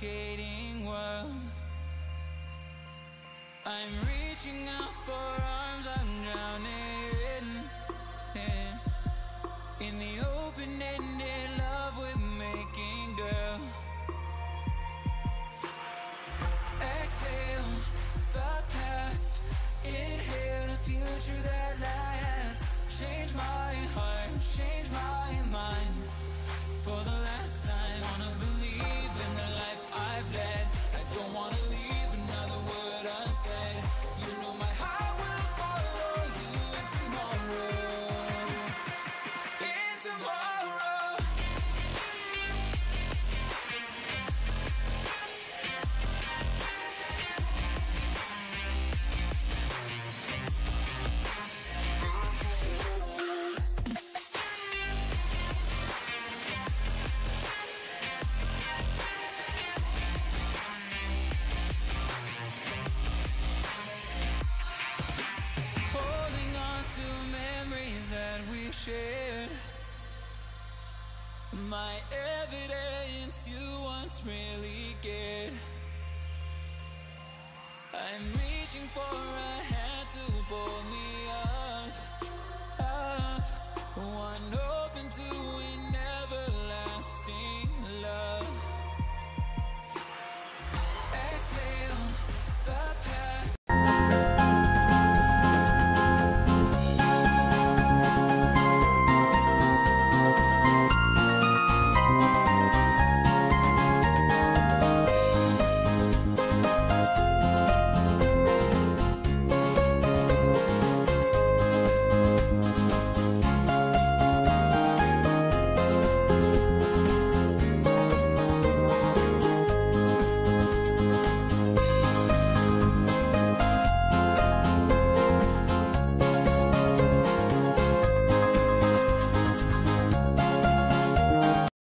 suffocating world. I'm reaching out for arms I'm drowning in. In the open-ended love we're making, girl. Exhale the past, inhale the future that lasts. Change my heart, change my mind. For the last time, I wanna believe in the life I've led. I don't wanna leave another word unsaid. You know my heart will follow you tomorrow. Shared my evidence you once really cared. I'm reaching for a hand to pull me up, one open to win.